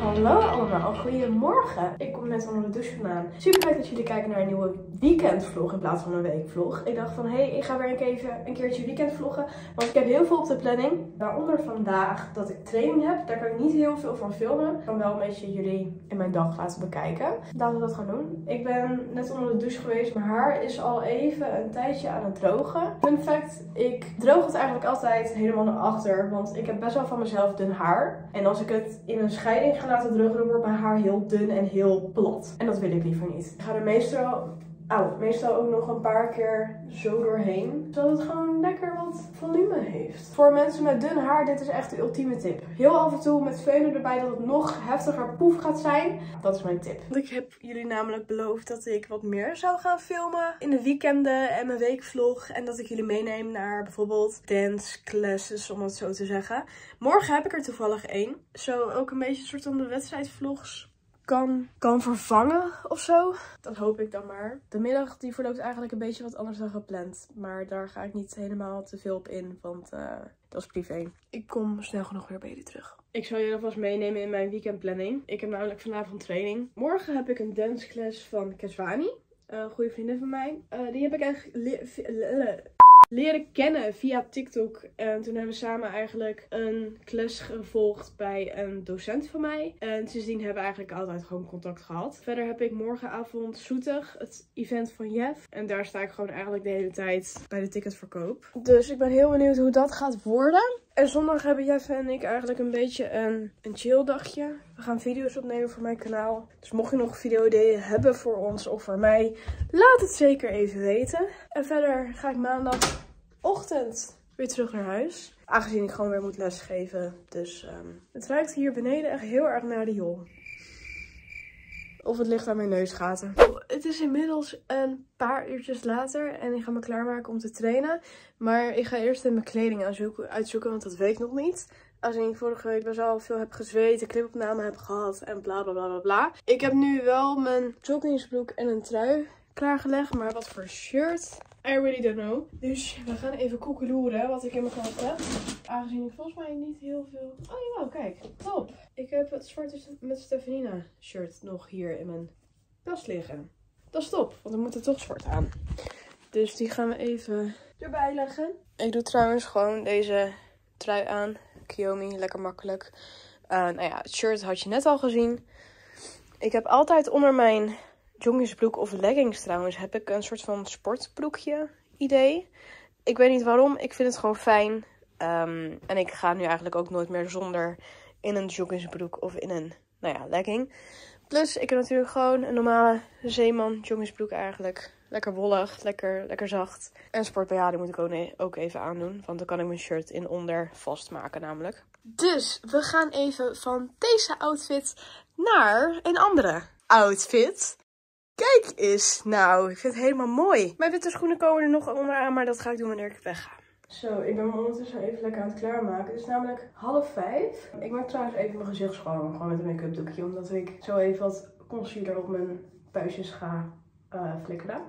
Hallo allemaal, goedemorgen. Ik kom net onder de douche vandaan. Super leuk dat jullie kijken naar een nieuwe weekendvlog in plaats van een weekvlog. Ik dacht van, hé, ik ga weer een keertje weekend vloggen. Want ik heb heel veel op de planning. Waaronder vandaag dat ik training heb. Daar kan ik niet heel veel van filmen. Ik kan wel een beetje jullie in mijn dag laten bekijken. Laten we dat gaan doen. Ik ben net onder de douche geweest. Mijn haar is al even een tijdje aan het drogen. Fun fact, ik droog het eigenlijk altijd helemaal naar achter. Want ik heb best wel van mezelf dun haar. En als ik het in een scheiding ga laten drogen, dan wordt mijn haar heel dun en heel plat. En dat wil ik liever niet. Ik ga er meestal ook nog een paar keer zo doorheen. Zodat het gewoon lekker wat volume heeft. Voor mensen met dun haar, dit is echt de ultieme tip. Heel af en toe met veulen erbij dat het nog heftiger poef gaat zijn. Dat is mijn tip. Ik heb jullie namelijk beloofd dat ik wat meer zou gaan filmen. In de weekenden en mijn weekvlog. En dat ik jullie meeneem naar bijvoorbeeld dance classes, om het zo te zeggen. Morgen heb ik er toevallig één. Zo ook een beetje een soort van de wedstrijdvlogs. Kan vervangen of zo. Dat hoop ik dan maar. De middag die verloopt eigenlijk een beetje wat anders dan gepland. Maar daar ga ik niet helemaal te veel op in, want dat is privé. Ik kom snel genoeg weer bij jullie terug. Ik zal jullie alvast meenemen in mijn weekendplanning. Ik heb namelijk vanavond training. Morgen heb ik een danceclass van Keswani. Een goede vriendin van mij. Die heb ik eigenlijk leren kennen via TikTok. En toen hebben we samen eigenlijk een klas gevolgd bij een docent van mij. En sindsdien hebben we eigenlijk altijd gewoon contact gehad. Verder heb ik morgenavond Zoetig, het event van Jeff. En daar sta ik gewoon eigenlijk de hele tijd bij de ticketverkoop. Dus ik ben heel benieuwd hoe dat gaat worden. En zondag hebben Jeff en ik eigenlijk een beetje een chill dagje. We gaan video's opnemen voor mijn kanaal. Dus mocht je nog video-ideeën hebben voor ons of voor mij, laat het zeker even weten. En verder ga ik maandagochtend weer terug naar huis. Aangezien ik gewoon weer moet lesgeven. Dus het ruikt hier beneden echt heel erg naar de jol. Of het ligt aan mijn neusgaten. Het is inmiddels een paar uurtjes later en ik ga me klaarmaken om te trainen. Maar ik ga eerst mijn kleding uitzoeken, want dat weet ik nog niet. Als ik vorige week best wel veel heb gezweet, een clipopname heb gehad en bla bla bla bla bla. Ik heb nu wel mijn joggingsbroek en een trui klaargelegd, maar wat voor shirt? I really don't know. Dus we gaan even koekeloeren wat ik in mijn kast heb. Aangezien ik volgens mij niet heel veel... Oh ja, kijk. Top. Ik heb het zwarte met Stefanina shirt nog hier in mijn kast liggen. Dat is top, want we moeten toch zwart aan. Dus die gaan we even erbij leggen. Ik doe trouwens gewoon deze trui aan. Kiyomi, lekker makkelijk. Nou ja, het shirt had je net al gezien. Ik heb altijd onder mijn jongensbroek of leggings trouwens heb ik een soort van sportbroekje idee. Ik weet niet waarom, ik vind het gewoon fijn. En ik ga nu eigenlijk ook nooit meer zonder in een jongensbroek of in een, nou ja, legging. Plus ik heb natuurlijk gewoon een normale zeeman jongensbroek eigenlijk. Lekker wollig, lekker zacht. En sport BH die moet ik ook even aandoen. Want dan kan ik mijn shirt in onder vastmaken namelijk. Dus we gaan even van deze outfit naar een andere outfit. Kijk eens, nou, ik vind het helemaal mooi. Mijn witte schoenen komen er nog onderaan, maar dat ga ik doen wanneer ik weg ga. Zo, ik ben me ondertussen even lekker aan het klaarmaken. Het is namelijk 4:30. Ik maak trouwens even mijn gezicht schoon, gewoon met een make-up doekje. Omdat ik zo even wat concealer op mijn puistjes ga flikkeren.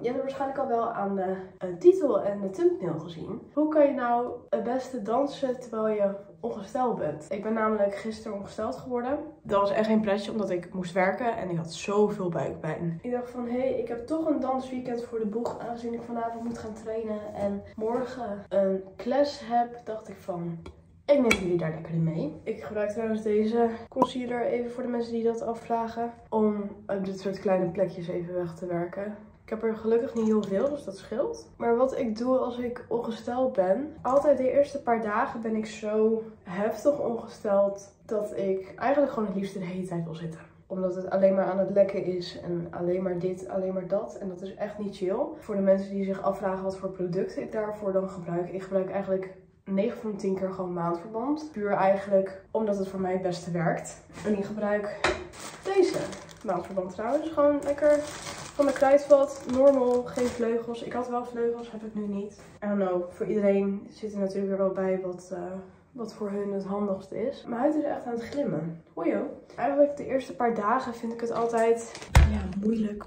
Je hebt waarschijnlijk al wel aan de titel en de thumbnail gezien. Hoe kan je nou het beste dansen terwijl je ongesteld bent? Ik ben namelijk gisteren ongesteld geworden. Dat was echt geen pretje, omdat ik moest werken en ik had zoveel buikpijn. Ik dacht van, hé, ik heb toch een dansweekend voor de boeg, aangezien ik vanavond moet gaan trainen en morgen een klas heb, dacht ik van, ik neem jullie daar lekker in mee. Ik gebruik trouwens deze concealer even voor de mensen die dat afvragen. Om dit soort kleine plekjes even weg te werken. Ik heb er gelukkig niet heel veel, dus dat scheelt. Maar wat ik doe als ik ongesteld ben. Altijd de eerste paar dagen ben ik zo heftig ongesteld. Dat ik eigenlijk gewoon het liefst de hele tijd wil zitten. Omdat het alleen maar aan het lekken is. En alleen maar dit, alleen maar dat. En dat is echt niet chill. Voor de mensen die zich afvragen wat voor producten ik daarvoor dan gebruik. Ik gebruik eigenlijk 9 van de 10 keer gewoon maandverband. Puur eigenlijk omdat het voor mij het beste werkt. En ik gebruik deze maandverband trouwens. Gewoon lekker van de Kruidvat. Normal, geen vleugels. Ik had wel vleugels, heb ik nu niet. I don't know. Voor iedereen zit er natuurlijk weer wel bij wat wat voor hun het handigst is. Mijn huid is echt aan het glimmen. Hoi joh. Eigenlijk de eerste paar dagen vind ik het altijd moeilijk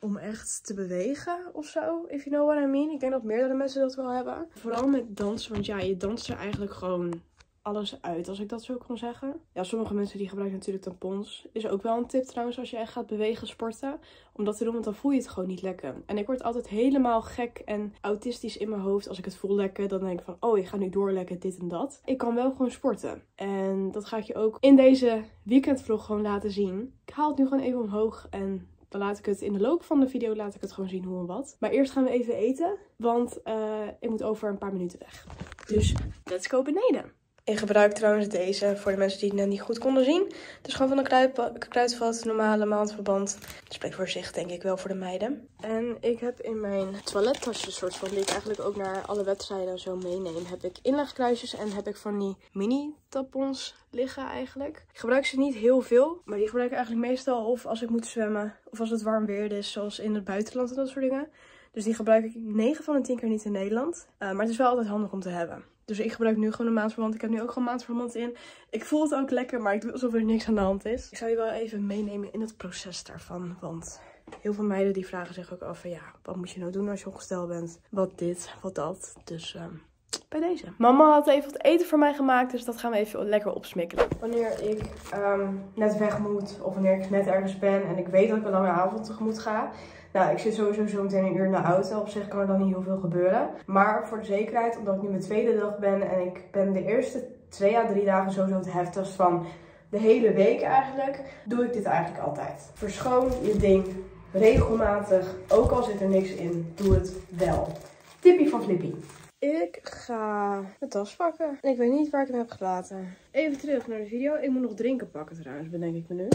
om echt te bewegen of zo. If you know what I mean. Ik denk dat meerdere mensen dat wel hebben. Vooral met dansen, want ja, je danst er eigenlijk gewoon alles uit, als ik dat zo kan zeggen. Ja, sommige mensen die gebruiken natuurlijk tampons. Is ook wel een tip trouwens als je echt gaat bewegen, sporten. Om dat te doen, want dan voel je het gewoon niet lekker. En ik word altijd helemaal gek en autistisch in mijn hoofd als ik het voel lekken. Dan denk ik van, oh, ik ga nu doorlekken, dit en dat. Ik kan wel gewoon sporten. En dat ga ik je ook in deze weekendvlog gewoon laten zien. Ik haal het nu gewoon even omhoog en dan laat ik het in de loop van de video gewoon zien hoe en wat. Maar eerst gaan we even eten, want ik moet over een paar minuten weg. Dus let's go beneden. Ik gebruik trouwens deze voor de mensen die het net niet goed konden zien. Het is gewoon van een kruidvat, normale maandverband. Dat spreekt voor zich, denk ik wel, voor de meiden. En ik heb in mijn toilettasje, soort van, die ik eigenlijk ook naar alle wedstrijden zo meeneem, heb ik inlegkruisjes en heb ik van die mini tampons liggen eigenlijk. Ik gebruik ze niet heel veel, maar die gebruik ik eigenlijk meestal of als ik moet zwemmen of als het warm weer is, zoals in het buitenland en dat soort dingen. Dus die gebruik ik 9 van de 10 keer niet in Nederland. Maar het is wel altijd handig om te hebben. Dus ik gebruik nu gewoon een maandverband. Ik heb nu ook gewoon maandverband in. Ik voel het ook lekker, maar ik doe alsof er niks aan de hand is. Ik zou je wel even meenemen in het proces daarvan. Want heel veel meiden die vragen zich ook af van ja, wat moet je nou doen als je ongesteld bent? Wat dit, wat dat. Dus bij deze. Mama had even wat eten voor mij gemaakt, dus dat gaan we even lekker opsmikkelen. Wanneer ik net weg moet of wanneer ik net ergens ben en ik weet dat ik een lange avond tegemoet ga. Nou, ik zit sowieso zo meteen een uur in de auto. Op zich kan er dan niet heel veel gebeuren. Maar voor de zekerheid, omdat ik nu mijn tweede dag ben en ik ben de eerste 2 à 3 dagen sowieso het heftigst van de hele week eigenlijk, doe ik dit eigenlijk altijd. Verschoon je ding regelmatig. Ook al zit er niks in, doe het wel. Tippie van Flippy. Ik ga mijn tas pakken. En ik weet niet waar ik hem heb gelaten. Even terug naar de video. Ik moet nog drinken pakken trouwens, bedenk ik me nu.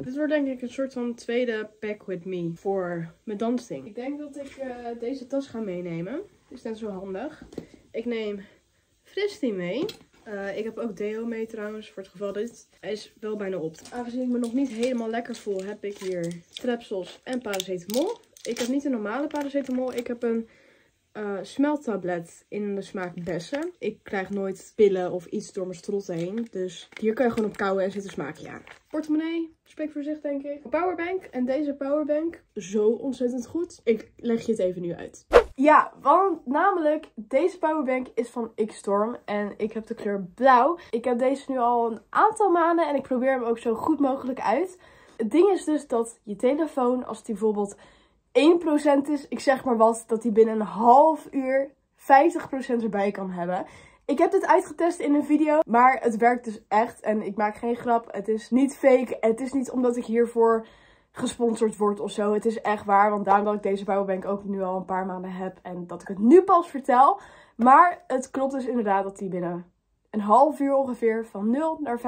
Dit wordt denk ik een soort van tweede pack with me voor mijn dansding. Ik denk dat ik deze tas ga meenemen. Is net zo handig. Ik neem Fristie mee. Ik heb ook deo mee trouwens, voor het geval dit. Hij is wel bijna op. Aangezien ik me nog niet helemaal lekker voel, heb ik hier trepsels en paracetamol. Ik heb niet een normale paracetamol, ik heb een smelttablet in de smaak bessen. Ik krijg nooit pillen of iets door mijn strot heen. Dus hier kan je gewoon op kauwen en zit een smaakje aan. Portemonnee, spreekt voor zich denk ik. Powerbank en deze powerbank. Zo ontzettend goed. Ik leg je het even nu uit. Ja, want namelijk deze powerbank is van X-Storm en ik heb de kleur blauw. Ik heb deze nu al een aantal maanden en ik probeer hem ook zo goed mogelijk uit. Het ding is dus dat je telefoon, als die bijvoorbeeld 1% is, ik zeg maar wat, dat hij binnen een half uur 50% erbij kan hebben. Ik heb dit uitgetest in een video, maar het werkt dus echt. En ik maak geen grap, het is niet fake. Het is niet omdat ik hiervoor gesponsord word of zo. Het is echt waar, want daarom dat ik deze powerbank ook nu al een paar maanden heb. En dat ik het nu pas vertel. Maar het klopt dus inderdaad dat hij binnen een half uur ongeveer van 0 naar 50%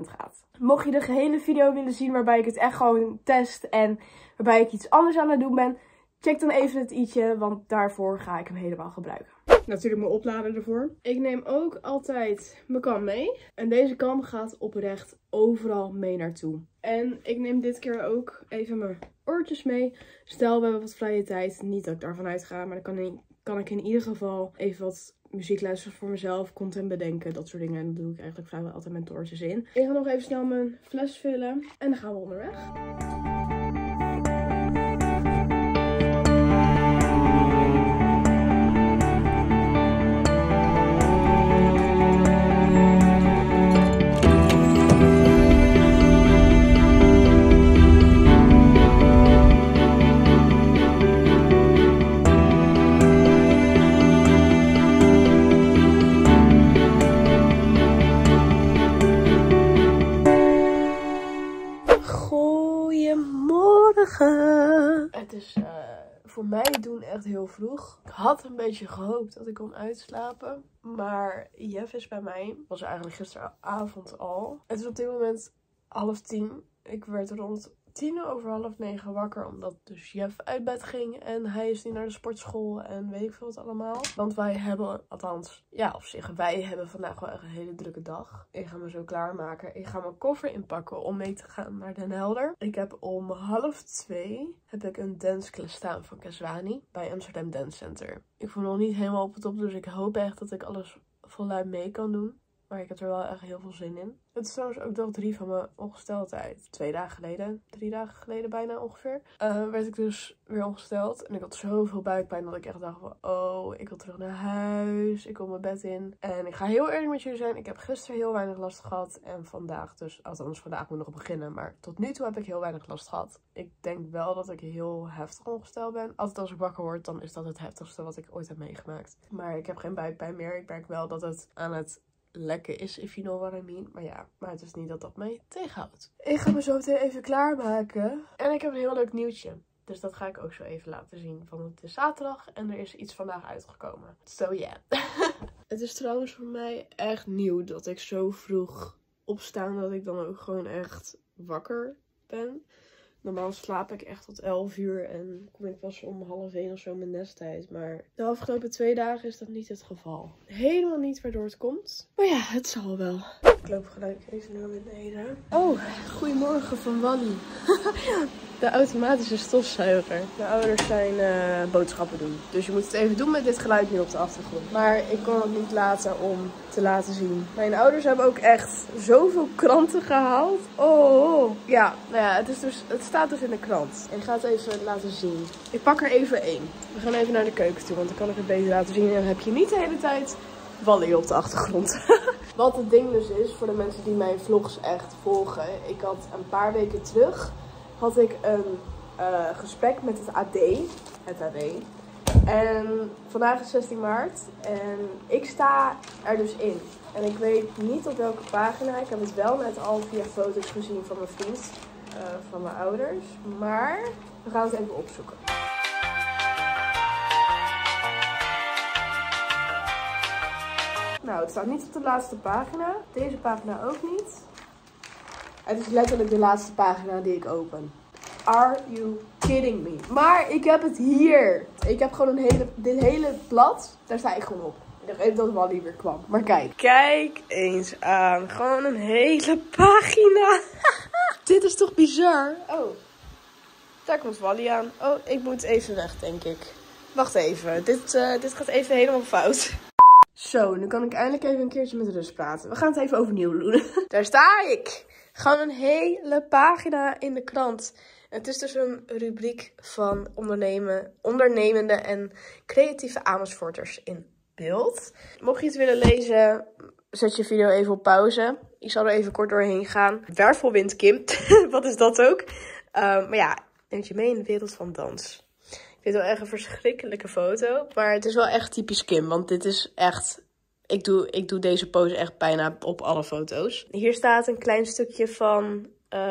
gaat. Mocht je de gehele video willen zien waarbij ik het echt gewoon test en waarbij ik iets anders aan het doen ben, check dan even het i'tje, want daarvoor ga ik hem helemaal gebruiken. Natuurlijk mijn oplader ervoor. Ik neem ook altijd mijn kam mee. En deze kam gaat oprecht overal mee naartoe. En ik neem dit keer ook even mijn oortjes mee. Stel, we hebben wat vrije tijd. Niet dat ik daarvan uitga, maar dan kan ik in ieder geval even wat muziek luisteren voor mezelf, content bedenken, dat soort dingen. En dat doe ik eigenlijk vrijwel altijd met oortjes in. Ik ga nog even snel mijn fles vullen en dan gaan we onderweg. Voor mij doen echt heel vroeg. Ik had een beetje gehoopt dat ik kon uitslapen. Maar Jeff is bij mij. Was eigenlijk gisteravond al. Het is op dit moment 9:30. Ik werd rond 9:10 wakker. Omdat dus Jeff uit bed ging. En hij is nu naar de sportschool. En weet ik veel wat allemaal. Want wij hebben, althans, ja op zich. Wij hebben vandaag wel echt een hele drukke dag. Ik ga me zo klaarmaken. Ik ga mijn koffer inpakken om mee te gaan naar Den Helder. Ik heb om 12:30 heb ik een dancekles staan van Keswani. Bij Amsterdam Dance Center. Ik voel nog niet helemaal op het top. Dus ik hoop echt dat ik alles voluit mee kan doen. Maar ik heb er wel echt heel veel zin in. Het is trouwens ook dag 3 van mijn ongesteldheid. 3 dagen geleden bijna ongeveer. Werd ik dus weer ongesteld. En ik had zoveel buikpijn dat ik echt dacht van... Oh, ik wil terug naar huis. Ik wil mijn bed in. En ik ga heel eerlijk met jullie zijn. Ik heb gisteren heel weinig last gehad. En vandaag dus... Althans, vandaag moet ik nog beginnen. Maar tot nu toe heb ik heel weinig last gehad. Ik denk wel dat ik heel heftig ongesteld ben. Altijd als ik wakker word, dan is dat het heftigste wat ik ooit heb meegemaakt. Maar ik heb geen buikpijn meer. Ik merk wel dat het aan het... lekker is, if you know what I mean. Maar ja, maar het is niet dat dat mij tegenhoudt. Ik ga me zo meteen even klaarmaken. En ik heb een heel leuk nieuwtje. Dus dat ga ik ook zo even laten zien. Want het is zaterdag en er is iets vandaag uitgekomen. So yeah. Het is trouwens voor mij echt nieuw dat ik zo vroeg opsta. Dat ik dan ook gewoon echt wakker ben. Normaal slaap ik echt tot 11 uur en kom ik pas om 12:30 of zo mijn nesttijd. Maar de afgelopen 2 dagen is dat niet het geval. Helemaal niet waardoor het komt. Maar ja, het zal wel. Ik loop gelijk even naar beneden. Oh, goedemorgen van Wally. De automatische stofzuiger. Mijn ouders zijn boodschappen doen. Dus je moet het even doen met dit geluid nu op de achtergrond. Maar ik kon het niet laten om te laten zien. Mijn ouders hebben ook echt zoveel kranten gehaald. Oh, ja. Nou ja, het staat dus in de krant. Ik ga het even laten zien. Ik pak er even 1. We gaan even naar de keuken toe, want dan kan ik het beter laten zien. En dan heb je niet de hele tijd Wally op de achtergrond. Wat het ding dus is, voor de mensen die mijn vlogs echt volgen. Ik had een paar weken terug... had ik een gesprek met het AD. Het AD. En vandaag is 16 maart. En ik sta er dus in. En ik weet niet op welke pagina. Ik heb het wel net al via foto's gezien van mijn vriend. Van mijn ouders. Maar we gaan het even opzoeken. Nou, het staat niet op de laatste pagina. Deze pagina ook niet. Het is letterlijk de laatste pagina die ik open. Are you kidding me? Maar ik heb het hier. Ik heb gewoon dit hele blad. Daar sta ik gewoon op. Ik dacht even dat Wally weer kwam. Maar kijk. Kijk eens aan. Gewoon een hele pagina. Dit is toch bizar? Oh. Daar komt Wally aan. Oh, ik moet even weg, denk ik. Wacht even. Dit gaat even helemaal fout. Zo, nu kan ik eindelijk even een keertje met rust praten. We gaan het even overnieuw doen. Daar sta ik. Gewoon een hele pagina in de krant. Het is dus een rubriek van ondernemende en creatieve Amersfoorters in beeld. Mocht je het willen lezen, zet je video even op pauze. Ik zal er even kort doorheen gaan. Wervelwind Kim, wat is dat ook? Maar ja, neemt je mee in de wereld van dans. Ik vind het wel echt een verschrikkelijke foto. Maar het is wel echt typisch Kim, want dit is echt... Ik doe deze pose echt bijna op alle foto's. Hier staat een klein stukje van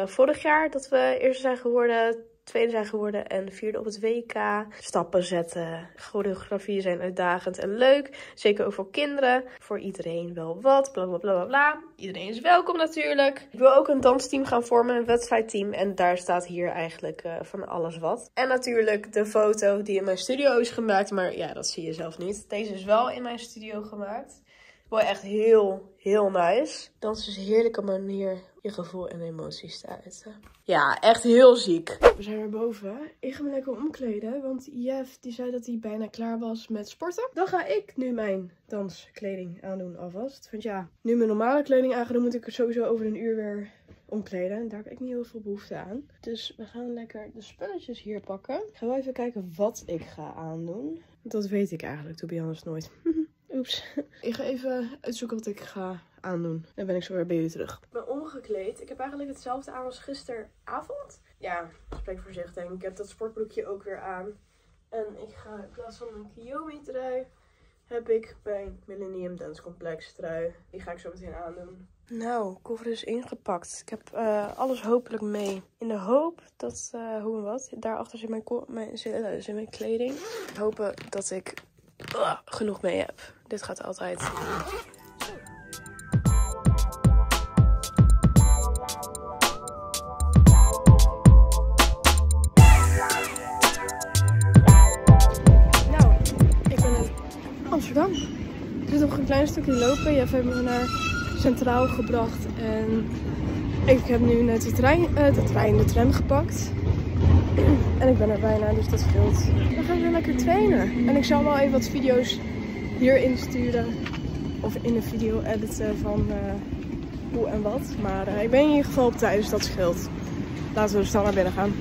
vorig jaar dat we eerste zijn geworden, tweede zijn geworden en vierde op het WK. Stappen zetten, choreografieën zijn uitdagend en leuk. Zeker ook voor kinderen. Voor iedereen wel wat, bla bla bla bla. Iedereen is welkom natuurlijk. Ik wil ook een dansteam gaan vormen, een wedstrijdteam. En daar staat hier eigenlijk van alles wat. En natuurlijk de foto die in mijn studio is gemaakt. Maar ja, dat zie je zelf niet. Deze is wel in mijn studio gemaakt. Wel echt heel, heel nice. Dans is een heerlijke manier je gevoel en emoties te uiten. Ja, echt heel ziek. We zijn weer boven. Ik ga me lekker omkleden. Want Jeff die zei dat hij bijna klaar was met sporten. Dan ga ik nu mijn danskleding aandoen alvast. Want ja, nu mijn normale kleding aangedoen moet ik er sowieso over een uur weer omkleden. Daar heb ik niet heel veel behoefte aan. Dus we gaan lekker de spulletjes hier pakken. Ik ga wel even kijken wat ik ga aandoen. Dat weet ik eigenlijk, to be honest, nooit. Oeps. Ik ga even uitzoeken wat ik ga aandoen. Dan ben ik zo weer bij jullie terug. Ik ben omgekleed. Ik heb eigenlijk hetzelfde aan als gisteravond. Ja, spreek voor zich denk ik. Ik heb dat sportbroekje ook weer aan. En ik ga in plaats van een Kiyomi trui, heb ik mijn Millennium Dance Complex trui. Die ga ik zo meteen aandoen. Nou, koffer is ingepakt. Ik heb alles hopelijk mee. In de hoop dat, hoe en wat, daarachter zit mijn kleding. Hopen dat ik genoeg mee heb. Dit gaat altijd. Nou, ik ben in Amsterdam. Ik zit nog een klein stukje lopen. Jeff heeft me naar Centraal gebracht. En ik heb nu net de tram gepakt. En ik ben er bijna, dus dat scheelt. Dan gaan we weer lekker trainen. En ik zal wel even wat video's hierin sturen. of in een video editen van hoe en wat. Maar ik ben in ieder geval op tijd, dus dat scheelt. Laten we dus dan naar binnen gaan.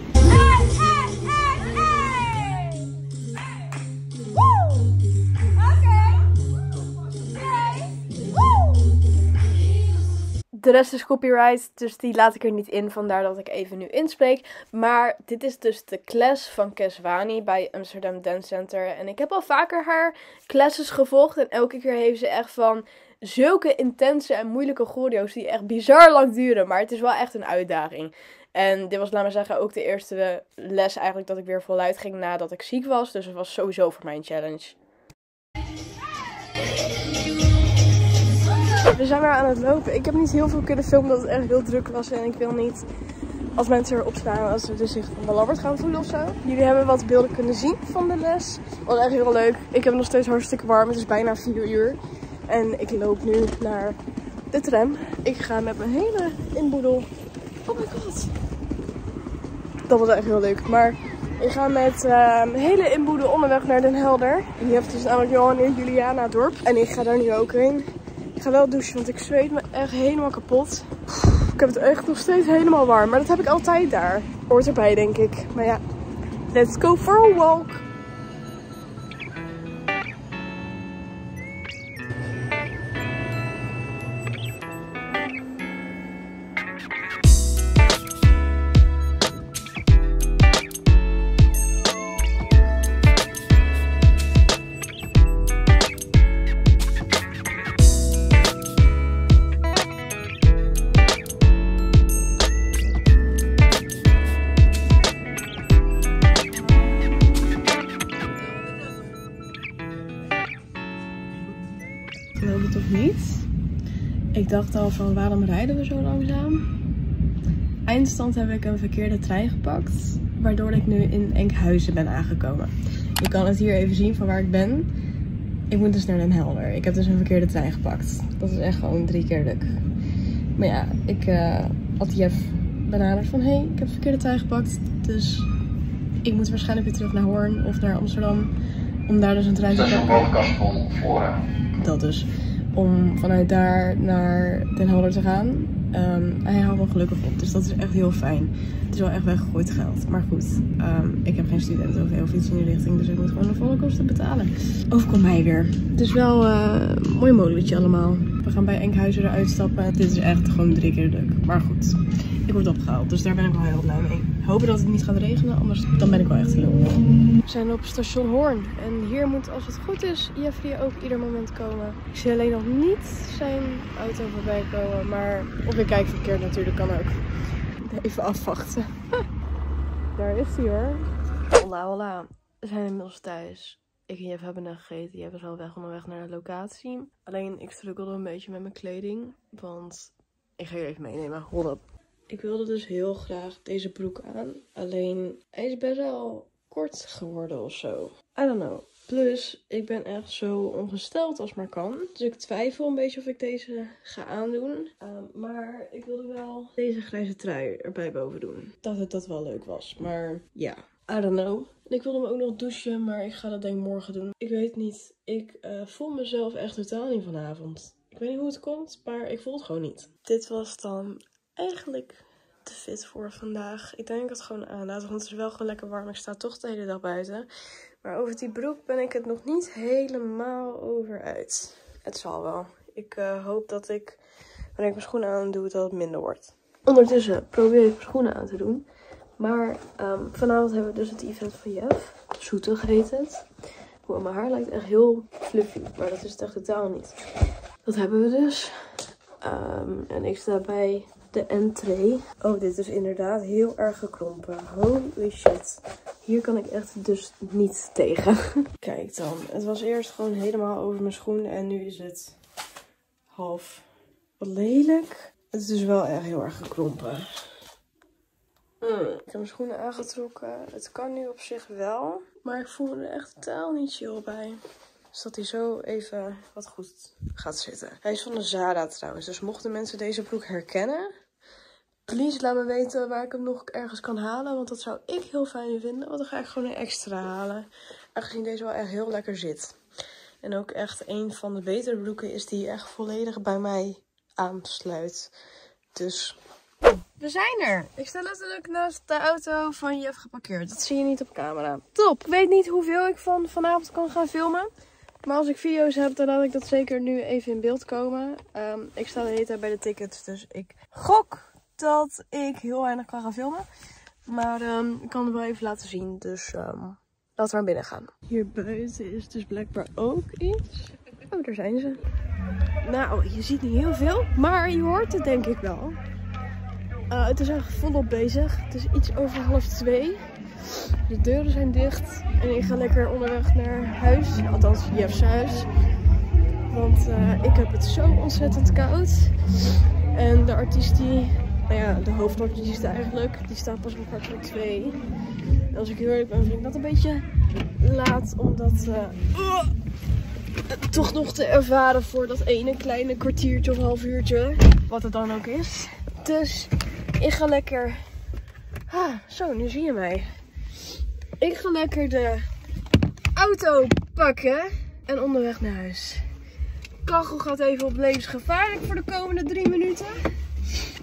De rest is copyright, dus die laat ik er niet in, vandaar dat ik even nu inspreek. Maar dit is dus de class van Keswani bij Amsterdam Dance Center. En ik heb al vaker haar classes gevolgd en elke keer heeft ze echt van zulke intense en moeilijke choreo's die echt bizar lang duren. Maar het is wel echt een uitdaging. En dit was, laat maar zeggen, ook de eerste les eigenlijk dat ik weer voluit ging nadat ik ziek was. Dus het was sowieso voor mij een challenge. We zijn weer aan het lopen. Ik heb niet heel veel kunnen filmen omdat het echt heel druk was. En ik wil niet als mensen erop staan als ze zich belabberd gaan voelen of zo. Jullie hebben wat beelden kunnen zien van de les. Was echt heel leuk. Ik heb nog steeds hartstikke warm. Het is bijna 4 uur. En ik loop nu naar de tram. Ik ga met mijn hele inboedel. Oh my god. Dat was echt heel leuk. Maar ik ga met hele inboedel onderweg naar Den Helder. En die heeft dus namelijk Johan en Juliana dorp. En ik ga daar nu ook heen. Ik ga wel douchen, want ik zweet me echt helemaal kapot. Ik heb het echt nog steeds helemaal warm. Maar dat heb ik altijd daar. Hoort erbij, denk ik. Maar ja, let's go for a walk. Ik dacht al van waarom rijden we zo langzaam? Eindstand heb ik een verkeerde trein gepakt, waardoor ik nu in Enkhuizen ben aangekomen. Je kan het hier even zien van waar ik ben. Ik moet dus naar Den Helder. Ik heb dus een verkeerde trein gepakt. Dat is echt gewoon 3 keer luk. Maar ja, ik had Jeff benaderd van hey, ik heb de verkeerde trein gepakt. Dus ik moet waarschijnlijk weer terug naar Hoorn of naar Amsterdam om daar dus een trein te pakken. Dat is een bovenkast vol Flora. Dat dus. Om vanuit daar naar Den Helder te gaan. Hij haalt wel gelukkig op, dus dat is echt heel fijn. Het is wel echt weggegooid geld. Maar goed, ik heb geen studenten of iets in die richting, dus ik moet gewoon de volle kosten betalen. Overkomt mij weer. Het is wel een mooi molentje allemaal. We gaan bij Enkhuizen eruit stappen. Dit is echt gewoon 3 keer druk. Maar goed, ik word opgehaald, dus daar ben ik wel heel blij mee. Hopen dat het niet gaat regenen, anders dan ben ik wel echt heel blij. We zijn op station Hoorn en hier moet, als het goed is, Jeffrey ook ieder moment komen. Ik zie alleen nog niet zijn auto voorbij komen, maar op de kijk verkeerd natuurlijk kan ook. Even afwachten. Daar is hij hoor. Hola, hola. We zijn inmiddels thuis. Ik en Jeff hebben net gegeten. Jeff is al weg onderweg naar de locatie. Alleen ik struggelde een beetje met mijn kleding, want ik ga jullie even meenemen. Hold up. Ik wilde dus heel graag deze broek aan. Alleen hij is best wel kort geworden of zo. I don't know. Plus, ik ben echt zo ongesteld als maar kan. Dus ik twijfel een beetje of ik deze ga aandoen. Maar ik wilde wel deze grijze trui erbij boven doen. Dat het dat wel leuk was. Maar ja, I don't know. En ik wilde me ook nog douchen, maar ik ga dat denk ik morgen doen. Ik weet niet. Ik voel mezelf echt totaal niet vanavond. Ik weet niet hoe het komt, maar ik voel het gewoon niet. Dit was dan eigenlijk te fit voor vandaag. Ik denk dat ik het gewoon aanlaat, want het is wel gewoon lekker warm. Ik sta toch de hele dag buiten. Maar over die broek ben ik het nog niet helemaal over uit. Het zal wel. Ik hoop dat ik, wanneer ik mijn schoenen aan doe, dat het minder wordt. Ondertussen probeer ik mijn schoenen aan te doen. Maar vanavond hebben we dus het event van Jeff. Zoetig heet het. Wow, mijn haar lijkt echt heel fluffy, maar dat is het echt totaal niet. Dat hebben we dus. En ik sta bij de entree. Oh, dit is inderdaad heel erg gekrompen. Holy shit. Hier kan ik echt dus niet tegen. Kijk dan. Het was eerst gewoon helemaal over mijn schoen. En nu is het half. Wat lelijk. Het is dus wel echt heel erg gekrompen. Ik heb mijn schoenen aangetrokken. Het kan nu op zich wel. Maar ik voel me er echt totaal niet chill bij. Dus dat hij zo even wat goed gaat zitten. Hij is van de Zara trouwens. Dus mochten mensen deze broek herkennen, please laat me weten waar ik hem nog ergens kan halen. Want dat zou ik heel fijn vinden. Want dan ga ik gewoon een extra halen. Aangezien deze wel echt heel lekker zit. En ook echt een van de betere broeken is die echt volledig bij mij aansluit. Dus we zijn er. Ik sta letterlijk naast de auto van Jef geparkeerd. Dat zie je niet op camera. Top. Ik weet niet hoeveel ik vanavond kan gaan filmen. Maar als ik video's heb, dan laat ik dat zeker nu even in beeld komen. Ik sta de hele tijd bij de tickets. Dus ik gok dat ik heel weinig kan gaan filmen. Maar ik kan het wel even laten zien. Dus laten we naar binnen gaan. Hier buiten is dus blijkbaar ook iets. Oh, daar zijn ze. Nou, je ziet niet heel veel. Maar je hoort het denk ik wel. Het is eigenlijk volop bezig. Het is iets over 1:30. De deuren zijn dicht. En ik ga lekker onderweg naar huis. Althans, Jeff's huis. Want ik heb het zo ontzettend koud. En de artiest die... Nou ja, de hoofdartiest eigenlijk. Die staat pas om 1:45. En als ik heel eerlijk ben, vind ik dat een beetje laat. Omdat... toch nog te ervaren voor dat ene kleine kwartiertje of half uurtje. Wat het dan ook is. Dus ik ga lekker... zo, nu zie je mij. Ik ga lekker de auto pakken en onderweg naar huis. Kachel gaat even op levensgevaarlijk voor de komende 3 minuten.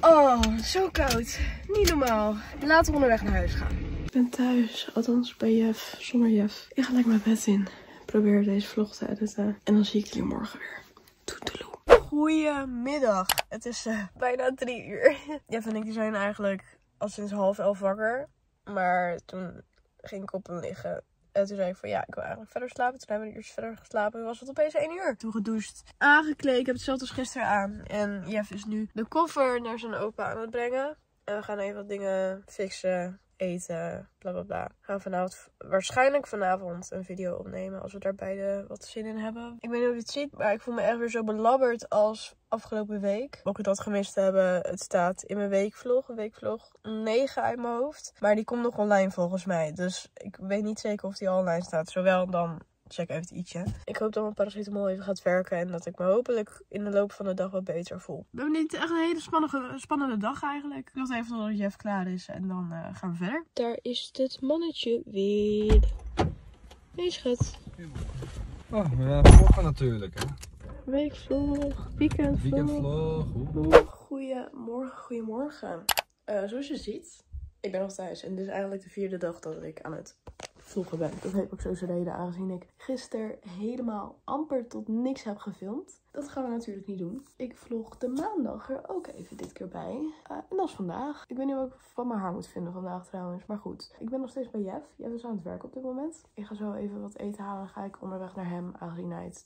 Oh, zo koud. Niet normaal. Laten we onderweg naar huis gaan. Ik ben thuis, althans bij Jef, zonder Jef. Ik ga lekker mijn bed in. Probeer deze vlog te editen. En dan zie ik jullie morgen weer. Toedeloe. Goedemiddag. Het is bijna 3 uur. Jef en ik zijn eigenlijk al sinds 10:30 wakker. Maar toen ging ik op hem liggen. En toen zei ik van ja, ik wil eigenlijk verder slapen. Toen hebben we een uurtje verder geslapen. En was het opeens 1 uur. Toen gedoucht, aangekleed. Ik heb hetzelfde als gisteren aan. En Jef is nu de koffer naar zijn opa aan het brengen. En we gaan even wat dingen fixen. Eten, bla bla bla. Gaan vanavond, waarschijnlijk vanavond, een video opnemen. Als we daar beide wat zin in hebben. Ik weet niet of je het ziet, maar ik voel me echt weer zo belabberd als afgelopen week. Mocht ik dat gemist hebben, het staat in mijn weekvlog. Weekvlog 9 uit mijn hoofd. Maar die komt nog online volgens mij. Dus ik weet niet zeker of die al online staat. Zowel dan... Check even het i'tje. Ik hoop dat mijn paracetamol even gaat werken. En dat ik me hopelijk in de loop van de dag wat beter voel. We hebben niet echt een hele spannende dag eigenlijk. Ik wacht even totdat Jef klaar is. En dan gaan we verder. Daar is het mannetje weer. Hey schat. Oh, we vloggen natuurlijk hè. Weekvlog, weekendvlog. Goedemorgen, goedemorgen. Zoals je ziet, ik ben nog thuis. En dit is eigenlijk de 4e dag dat ik aan het... vloggen ben. Dat heeft ook zo zijn reden, aangezien ik gisteren helemaal amper tot niks heb gefilmd. Dat gaan we natuurlijk niet doen. Ik vlog de maandag er ook even dit keer bij. En dat is vandaag. Ik weet niet wat ik van mijn haar moet vinden vandaag trouwens. Maar goed, ik ben nog steeds bij Jef. Jef is aan het werk op dit moment. Ik ga zo even wat eten halen. Ga ik onderweg naar hem, aangezien hij het,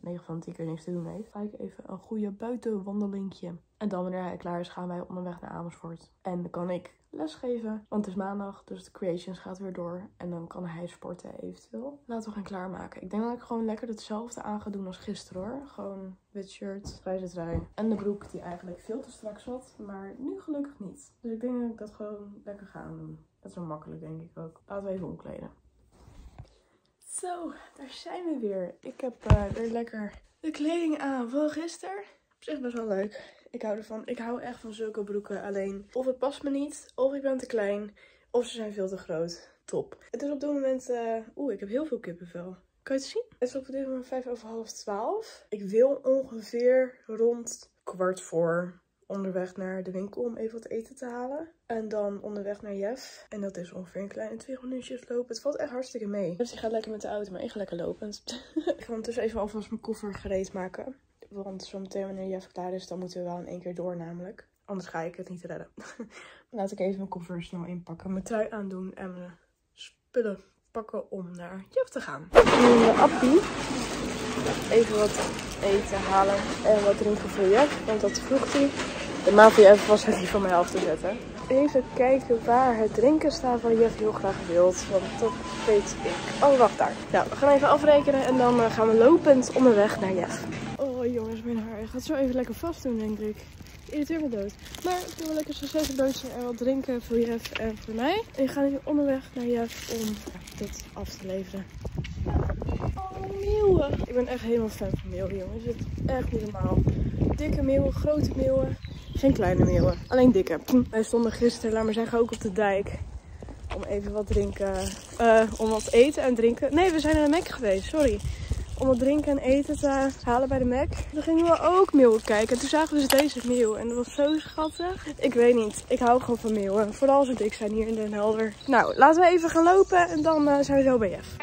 9 van de 10 keer niks te doen heeft. Ga ik even een goede buitenwandelingje. En dan wanneer hij klaar is, gaan wij onderweg naar Amersfoort. En dan kan ik lesgeven, want het is maandag, dus de creations gaat weer door. En dan kan hij sporten eventueel. Laten we gaan klaarmaken. Ik denk dat ik gewoon lekker hetzelfde aan ga doen als gisteren hoor. Gewoon wit shirt, grijze trui en de broek die eigenlijk veel te strak zat, maar nu gelukkig niet. Dus ik denk dat ik dat gewoon lekker ga doen. Dat is wel makkelijk denk ik ook. Laten we even omkleden. Zo, daar zijn we weer. Ik heb weer lekker de kleding aan van gisteren. Op zich best wel leuk. Ik hou ervan. Ik hou echt van zulke broeken. Alleen of het past me niet, of ik ben te klein, of ze zijn veel te groot. Top. Het is op dit moment... ik heb heel veel kippenvel. Kan je het zien? Het is op dit moment 11:45. Ik wil ongeveer rond 15:15 onderweg naar de winkel om even wat eten te halen. En dan onderweg naar Jef. En dat is ongeveer een kleine 2 minuutjes lopen. Het valt echt hartstikke mee. Dus ik ga lekker met de auto, maar ik ga lekker lopend. Ik ga ondertussen even alvast mijn koffer gereed maken. Want zometeen wanneer Jef klaar is, dan moeten we wel in 1 keer door namelijk. Anders ga ik het niet redden. Laat ik even mijn koffer snel inpakken. Mijn trui aandoen en mijn spullen pakken om naar Jef te gaan. Ik doe mijn appie. Even wat eten halen en wat drinken voor Jef. Want dat vroeg hij. De maat van Jef was niet van mij af te zetten. Even kijken waar het drinken staat van Jef heel graag wilt. Want dat weet ik. Oh, wacht daar. Nou, we gaan even afrekenen en dan gaan we lopend onderweg naar Jef. Oh jongens, mijn haar. Ik ga het zo even lekker vast doen, denk ik. Ik irriteer me dood. Maar ik wil lekker zo'n suikerdoosje en wat drinken voor Jef en voor mij. En ik ga nu onderweg naar Jef om dit af te leveren. Oh, meeuwen. Ik ben echt helemaal fan van meeuwen, jongens. Het is echt niet normaal. Dikke meeuwen, grote meeuwen. Geen kleine meeuwen. Alleen dikke. Wij stonden gisteren, laat maar zeggen, ook op de dijk. Om even wat drinken. Om wat eten en drinken. Nee, we zijn naar de MAC geweest, sorry. om wat drinken en eten te halen bij de MAC. Toen gingen we ook meeuwen kijken. Toen zagen we dus deze meeuw. En dat was zo schattig. Ik weet niet. Ik hou gewoon van meeuwen. Vooral ze dik zijn hier in Den Helder. Nou, laten we even gaan lopen. En dan zijn we zo bij Jeff.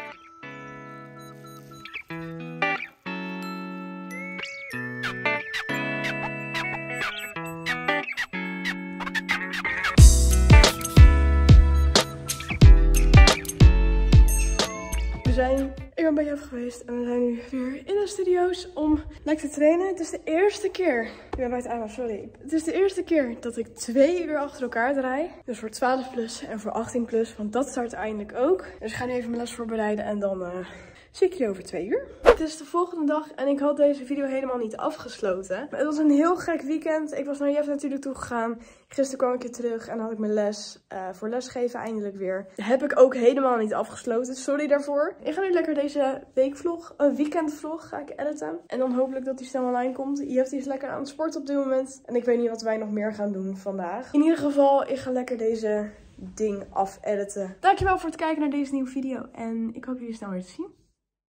Ik ben bij Jeff geweest en we zijn nu weer in de studio's om lekker te trainen. Het is de eerste keer, ik ben bij het AMA, sorry. Het is de eerste keer dat ik 2 uur achter elkaar draai. Dus voor 12 plus en voor 18 plus, want dat start eindelijk ook. Dus ik ga nu even mijn les voorbereiden en dan zie ik je over 2 uur. Het is de volgende dag en ik had deze video helemaal niet afgesloten. Het was een heel gek weekend. Ik was naar Jeff natuurlijk toe gegaan. Gisteren kwam ik weer terug en had ik mijn les voor lesgeven eindelijk weer. Heb ik ook helemaal niet afgesloten. Sorry daarvoor. Ik ga nu lekker deze weekvlog, een weekendvlog ga ik editen. En dan hopelijk dat die snel online komt. Jeff die is lekker aan het sporten op dit moment. En ik weet niet wat wij nog meer gaan doen vandaag. In ieder geval, ik ga lekker deze ding afediten. Dankjewel voor het kijken naar deze nieuwe video. En ik hoop jullie snel weer te zien.